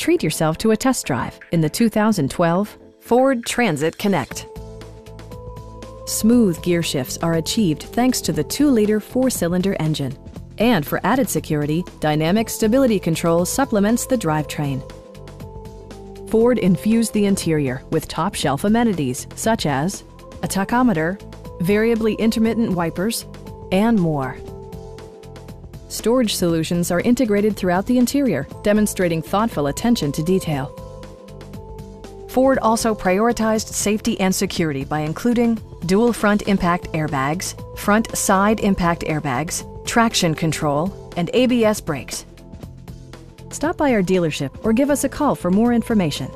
Treat yourself to a test drive in the 2012 Ford Transit Connect. Smooth gear shifts are achieved thanks to the 2-liter 4-cylinder engine. And for added security, dynamic stability control supplements the drivetrain. Ford infused the interior with top-shelf amenities such as a tachometer, variably intermittent wipers, and more. Storage solutions are integrated throughout the interior, demonstrating thoughtful attention to detail. Ford also prioritized safety and security by including dual front impact airbags, front side impact airbags, traction control, and ABS brakes. Stop by our dealership or give us a call for more information.